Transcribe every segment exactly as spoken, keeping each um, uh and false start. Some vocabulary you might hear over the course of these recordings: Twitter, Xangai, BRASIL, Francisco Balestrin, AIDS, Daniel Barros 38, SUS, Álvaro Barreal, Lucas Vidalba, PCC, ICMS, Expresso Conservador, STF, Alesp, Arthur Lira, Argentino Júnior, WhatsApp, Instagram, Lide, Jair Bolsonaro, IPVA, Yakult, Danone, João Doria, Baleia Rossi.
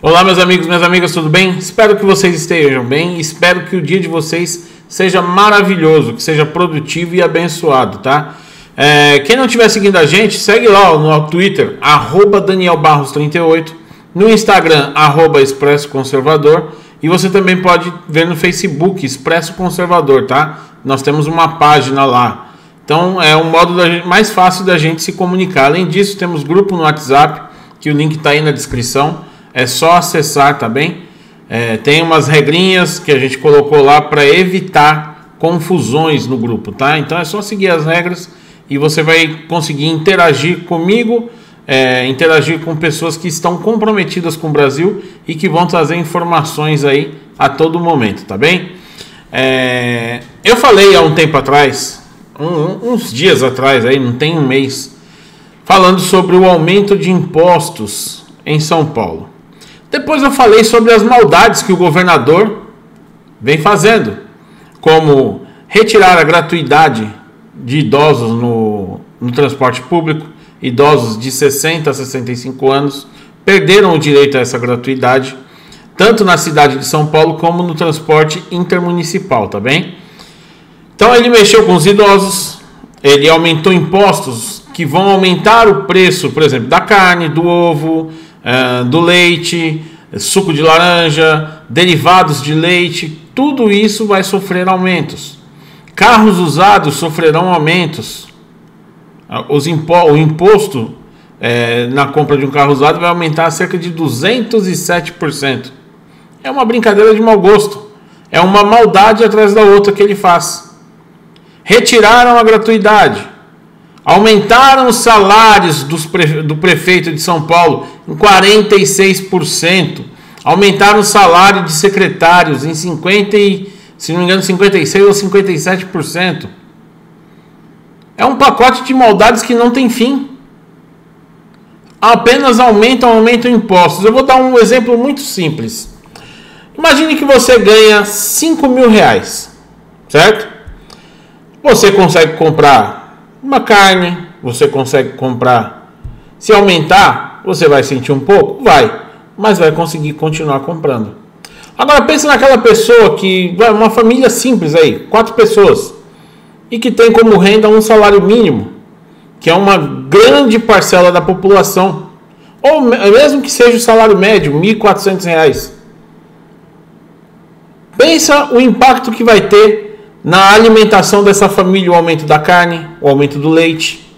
Olá, meus amigos, minhas amigas, tudo bem? Espero que vocês estejam bem, espero que o dia de vocês seja maravilhoso, que seja produtivo e abençoado, tá? É, quem não estiver seguindo a gente, segue lá no Twitter, arroba Daniel Barros trinta e oito, no Instagram, arroba Expresso Conservador, e você também pode ver no Facebook, Expresso Conservador, tá? Nós temos uma página lá, então é um modo da gente, mais fácil da gente se comunicar. Além disso, temos grupo no WhatsApp, que o link está aí na descrição, é só acessar, tá bem? É, tem umas regrinhas que a gente colocou lá para evitar confusões no grupo, tá? Então é só seguir as regras e você vai conseguir interagir comigo, é, interagir com pessoas que estão comprometidas com o Brasil e que vão trazer informações aí a todo momento, tá bem? É, eu falei há um tempo atrás, um, uns dias atrás, aí, não tem um mês, falando sobre o aumento de impostos em São Paulo. Depois eu falei sobre as maldades que o governador vem fazendo, como retirar a gratuidade de idosos no, no transporte público. Idosos de sessenta a sessenta e cinco anos perderam o direito a essa gratuidade, tanto na cidade de São Paulo como no transporte intermunicipal, tá bem? Então ele mexeu com os idosos, ele aumentou impostos que vão aumentar o preço, por exemplo, da carne, do ovo, do leite, suco de laranja, derivados de leite, tudo isso vai sofrer aumentos. Carros usados sofrerão aumentos. Os impo o imposto é, na compra de um carro usado vai aumentar cerca de duzentos e sete por cento. É uma brincadeira de mau gosto. É uma maldade atrás da outra que ele faz. Retiraram a gratuidade. Aumentaram os salários dos pre do prefeito de São Paulo em quarenta e seis por cento. Aumentaram o salário de secretários em cinquenta por cento. Se não me engano, cinquenta e seis ou cinquenta e sete por cento. É um pacote de maldades que não tem fim. Apenas aumentam, aumentam impostos. Eu vou dar um exemplo muito simples. Imagine que você ganha cinco mil reais, certo? Você consegue comprar uma carne, você consegue comprar... Se aumentar, você vai sentir um pouco? Vai, mas vai conseguir continuar comprando. Agora pense naquela pessoa que... Uma família simples aí, quatro pessoas. E que tem como renda um salário mínimo. Que é uma grande parcela da população. Ou mesmo que seja o salário médio, mil e quatrocentos reais. Pensa o impacto que vai ter na alimentação dessa família. O aumento da carne, o aumento do leite,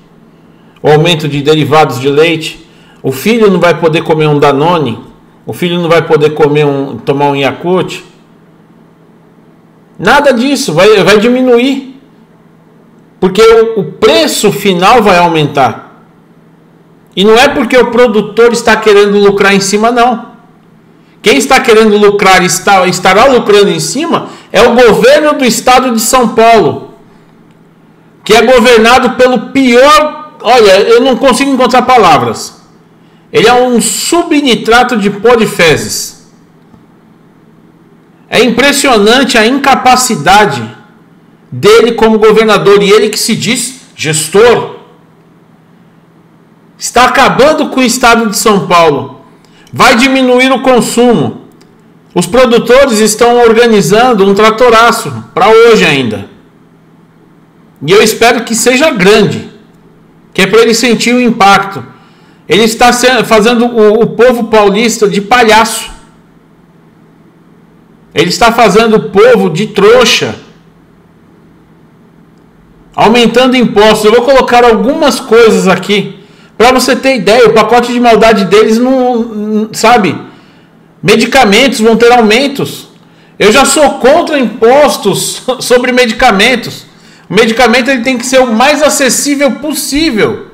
o aumento de derivados de leite. O filho não vai poder comer um Danone. O filho não vai poder comer um, tomar um Yakult. Nada disso. Vai, vai diminuir. Porque o, o preço final vai aumentar. E não é porque o produtor está querendo lucrar em cima, não. Quem está querendo lucrar e está, estará lucrando em cima é o governo do estado de São Paulo. Que é governado pelo pior... Olha, eu não consigo encontrar palavras. Ele é um subnitrato de pó de fezes. É impressionante a incapacidade dele como governador. E ele que se diz gestor. Está acabando com o estado de São Paulo. Vai diminuir o consumo. Os produtores estão organizando um tratoraço para hoje ainda. E eu espero que seja grande. Que é para ele sentir o impacto. Ele está fazendo o povo paulista de palhaço. Ele está fazendo o povo de trouxa. Aumentando impostos. Eu vou colocar algumas coisas aqui. Para você ter ideia, o pacote de maldade deles não, não... Sabe? Medicamentos vão ter aumentos. Eu já sou contra impostos sobre medicamentos. O medicamento ele tem que ser o mais acessível possível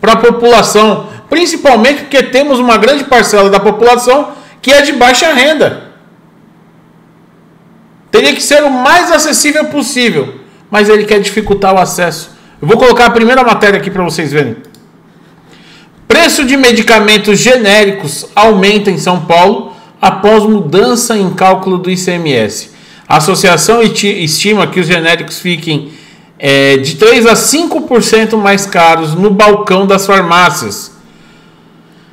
para a população. Principalmente porque temos uma grande parcela da população que é de baixa renda. Teria que ser o mais acessível possível. Mas ele quer dificultar o acesso. Eu vou colocar a primeira matéria aqui para vocês verem. Preço de medicamentos genéricos aumenta em São Paulo após mudança em cálculo do I C M S. A associação estima que os genéricos fiquem é, de três a cinco por cento mais caros no balcão das farmácias.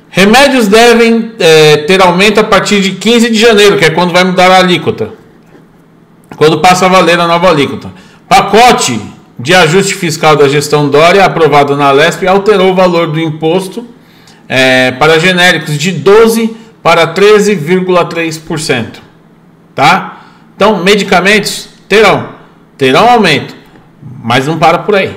Remédios devem é, ter aumento a partir de quinze de janeiro, que é quando vai mudar a alíquota, quando passa a valer a nova alíquota. Pacote de ajuste fiscal da gestão Doria, aprovado na Alesp, alterou o valor do imposto é, para genéricos de doze por cento para treze vírgula três por cento. Tá? Então, medicamentos terão, terão aumento, mas não para por aí.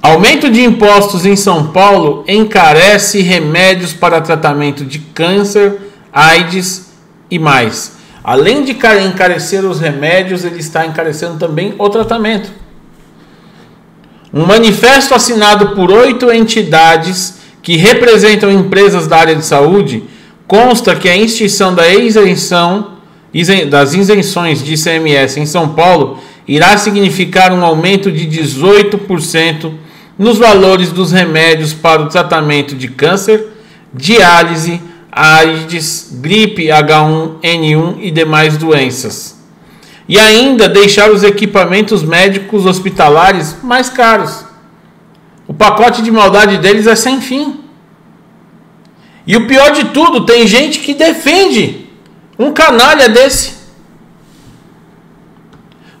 Aumento de impostos em São Paulo encarece remédios para tratamento de câncer, AIDS e mais. Além de encarecer os remédios, ele está encarecendo também o tratamento. Um manifesto assinado por oito entidades que representam empresas da área de saúde consta que a instituição da isenção, das isenções de I C M S em São Paulo irá significar um aumento de dezoito por cento nos valores dos remédios para o tratamento de câncer, diálise, AIDS, gripe H um N um e demais doenças. E ainda deixar os equipamentos médicos hospitalares mais caros. O pacote de maldade deles é sem fim. E o pior de tudo, tem gente que defende um canalha desse.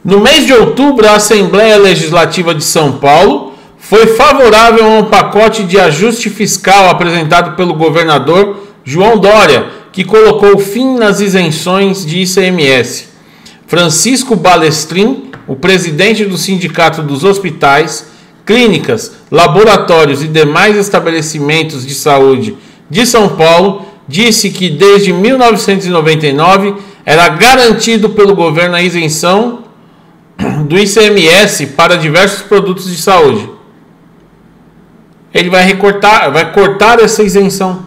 No mês de outubro, a Assembleia Legislativa de São Paulo foi favorável a um pacote de ajuste fiscal apresentado pelo governador João Doria, que colocou fim nas isenções de I C M S. Francisco Balestrin, o presidente do Sindicato dos Hospitais, Clínicas, Laboratórios e demais estabelecimentos de saúde de São Paulo, disse que desde mil novecentos e noventa e nove era garantido pelo governo a isenção do I C M S para diversos produtos de saúde. Ele vai recortar, vai cortar essa isenção.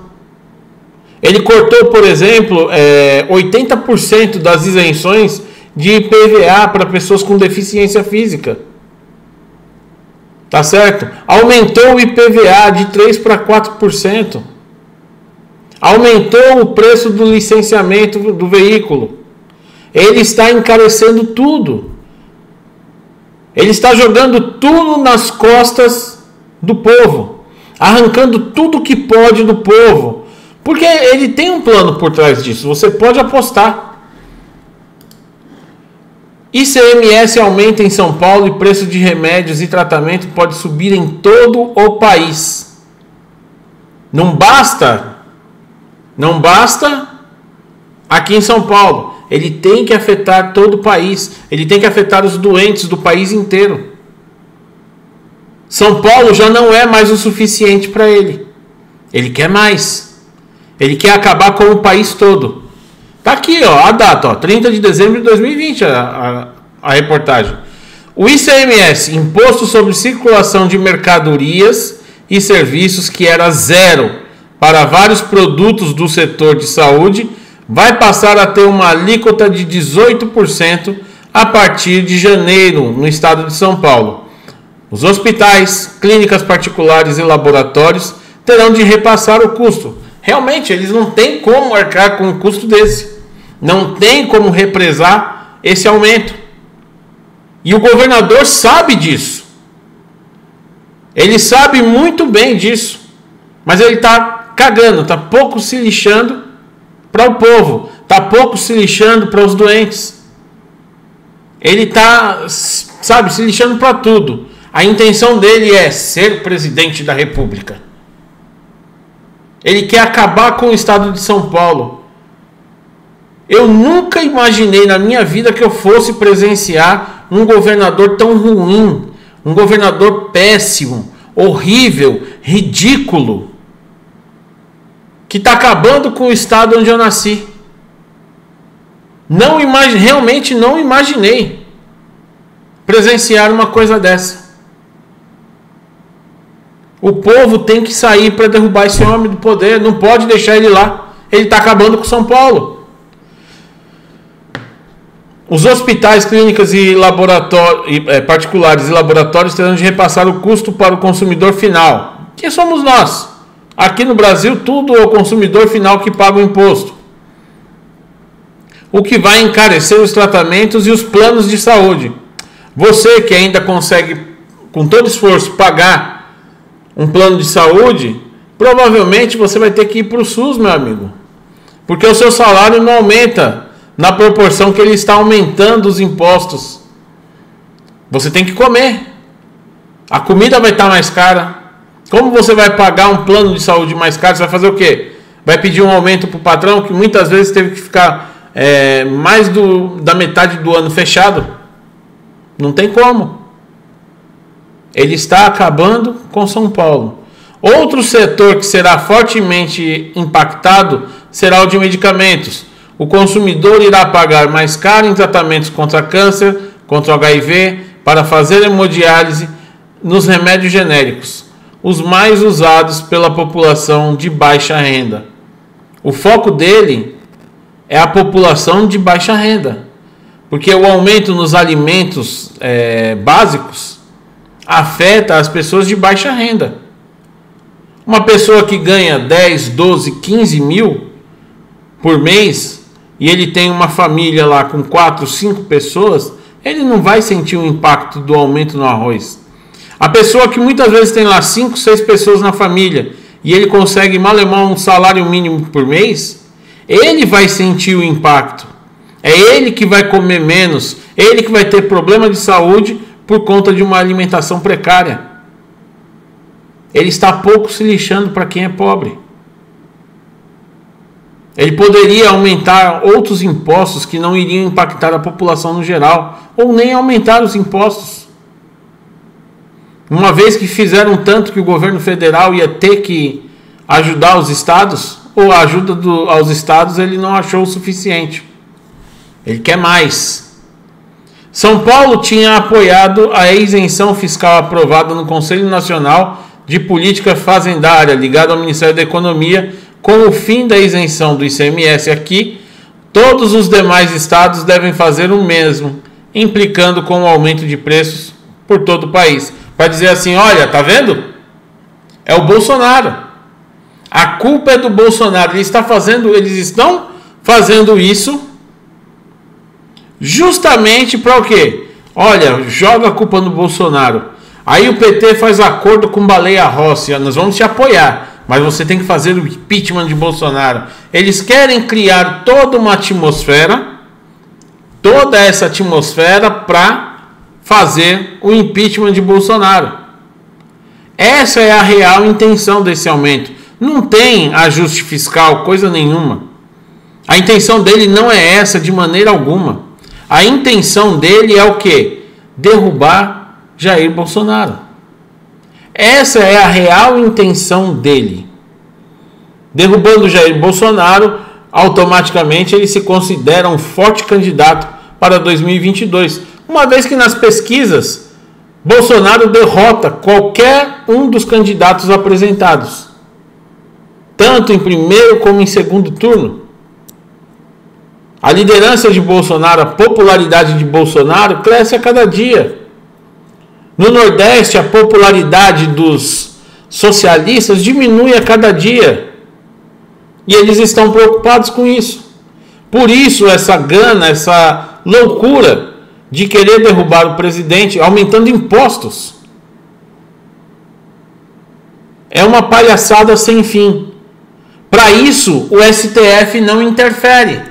Ele cortou, por exemplo, é, oitenta por cento das isenções de I P V A para pessoas com deficiência física. Tá certo? Aumentou o I P V A de três por cento para quatro por cento. Aumentou o preço do licenciamento do veículo. Ele está encarecendo tudo. Ele está jogando tudo nas costas do povo. Arrancando tudo que pode do povo. Porque ele tem um plano por trás disso, você pode apostar. I C M S aumenta em São Paulo e preço de remédios e tratamento pode subir em todo o país. Não basta, não basta aqui em São Paulo. Ele tem que afetar todo o país, ele tem que afetar os doentes do país inteiro. São Paulo já não é mais o suficiente para ele, ele quer mais. Ele quer acabar com o país todo. Tá aqui, ó, a data, ó, trinta de dezembro de dois mil e vinte, a, a, a reportagem. O I C M S, Imposto sobre Circulação de Mercadorias e Serviços, que era zero para vários produtos do setor de saúde, vai passar a ter uma alíquota de dezoito por cento a partir de janeiro no estado de São Paulo. Os hospitais, clínicas particulares e laboratórios terão de repassar o custo. Realmente, eles não têm como arcar com um custo desse. Não tem como represar esse aumento. E o governador sabe disso. Ele sabe muito bem disso. Mas ele está cagando, está pouco se lixando para o povo. Está pouco se lixando para os doentes. Ele está, sabe, se lixando para tudo. A intenção dele é ser presidente da República. Ele quer acabar com o estado de São Paulo. Eu nunca imaginei na minha vida que eu fosse presenciar um governador tão ruim, um governador péssimo, horrível, ridículo, que está acabando com o estado onde eu nasci. Não imag- realmente não imaginei presenciar uma coisa dessa. O povo tem que sair para derrubar esse homem do poder. Não pode deixar ele lá. Ele está acabando com São Paulo. Os hospitais, clínicas e laboratórios, é, particulares e laboratórios terão de repassar o custo para o consumidor final. Que somos nós. Aqui no Brasil, tudo é o consumidor final que paga o imposto. o que vai encarecer os tratamentos e os planos de saúde. Você que ainda consegue, com todo esforço, pagar um plano de saúde, provavelmente você vai ter que ir para o SUS, meu amigo. Porque o seu salário não aumenta na proporção que ele está aumentando os impostos. Você tem que comer. A comida vai estar mais cara. Como você vai pagar um plano de saúde mais caro? Você vai fazer o quê? Vai pedir um aumento para o patrão, que muitas vezes teve que ficar é, mais do, da metade do ano fechado? Não tem como. Ele está acabando com São Paulo. Outro setor que será fortemente impactado será o de medicamentos. O consumidor irá pagar mais caro em tratamentos contra câncer, contra H I V, para fazer hemodiálise, nos remédios genéricos, os mais usados pela população de baixa renda. O foco dele é a população de baixa renda, porque o aumento nos alimentos é, básicos afeta as pessoas de baixa renda. Uma pessoa que ganha dez, doze, quinze mil por mês, e ele tem uma família lá com quatro, cinco pessoas, ele não vai sentir o impacto do aumento no arroz. A pessoa que muitas vezes tem lá cinco, seis pessoas na família e ele consegue malemar um salário mínimo por mês, ele vai sentir o impacto. É ele que vai comer menos, ele que vai ter problema de saúde por conta de uma alimentação precária. Ele está pouco se lixando para quem é pobre. Ele poderia aumentar outros impostos que não iriam impactar a população no geral, ou nem aumentar os impostos. Uma vez que fizeram tanto que o governo federal ia ter que ajudar os estados, ou a ajuda do, aos estados ele não achou o suficiente. Ele quer mais. São Paulo tinha apoiado a isenção fiscal aprovada no Conselho Nacional de Política Fazendária, ligado ao Ministério da Economia, com o fim da isenção do I C M S aqui. Todos os demais estados devem fazer o mesmo, implicando com o aumento de preços por todo o país. Vai dizer assim, olha, tá vendo? É o Bolsonaro. A culpa é do Bolsonaro. Ele está fazendo, eles estão fazendo isso justamente para o quê? Olha, joga a culpa no Bolsonaro. Aí o P T faz acordo com Baleia Rossi. Nós vamos te apoiar, mas você tem que fazer o impeachment de Bolsonaro. Eles querem criar toda uma atmosfera, toda essa atmosfera para fazer o impeachment de Bolsonaro. Essa é a real intenção desse aumento. Não tem ajuste fiscal, coisa nenhuma. A intenção dele não é essa de maneira alguma. A intenção dele é o quê? Derrubar Jair Bolsonaro. Essa é a real intenção dele. Derrubando Jair Bolsonaro, automaticamente ele se considera um forte candidato para dois mil e vinte e dois. Uma vez que nas pesquisas, Bolsonaro derrota qualquer um dos candidatos apresentados, tanto em primeiro como em segundo turno. A liderança de Bolsonaro, a popularidade de Bolsonaro cresce a cada dia. No Nordeste, a popularidade dos socialistas diminui a cada dia. E eles estão preocupados com isso. Por isso, essa gana, essa loucura de querer derrubar o presidente aumentando impostos. É uma palhaçada sem fim. Para isso, o S T F não interfere.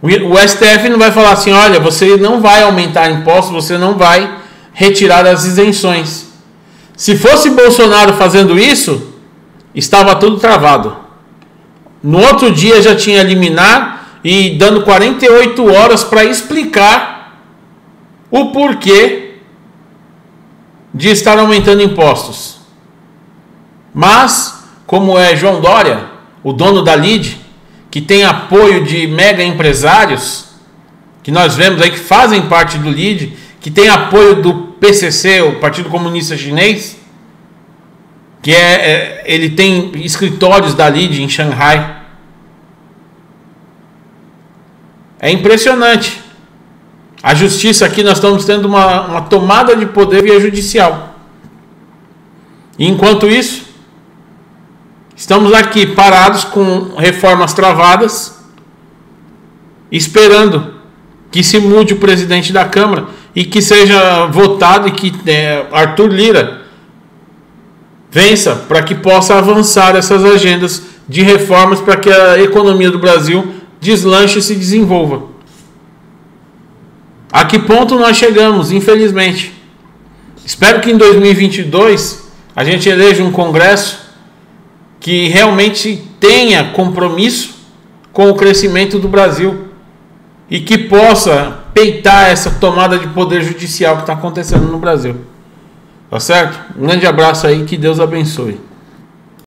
O S T F não vai falar assim, olha, você não vai aumentar impostos, você não vai retirar as isenções. Se fosse Bolsonaro fazendo isso, estava tudo travado. No outro dia já tinha liminar e dando quarenta e oito horas para explicar o porquê de estar aumentando impostos. Mas, como é João Doria, o dono da Lide, que tem apoio de mega empresários, que nós vemos aí que fazem parte do Lide, que tem apoio do P C C, o Partido Comunista Chinês, que é, é, ele tem escritórios da Lide em Xangai. É impressionante. A justiça aqui, nós estamos tendo uma, uma tomada de poder via judicial. E enquanto isso, estamos aqui parados com reformas travadas, esperando que se mude o presidente da Câmara e que seja votado e que é, Arthur Lira vença para que possa avançar essas agendas de reformas para que a economia do Brasil deslanche e se desenvolva. A que ponto nós chegamos, infelizmente? Espero que em dois mil e vinte e dois a gente eleja um Congresso que realmente tenha compromisso com o crescimento do Brasil e que possa peitar essa tomada de poder judicial que está acontecendo no Brasil. Tá certo? Um grande abraço aí, que Deus abençoe.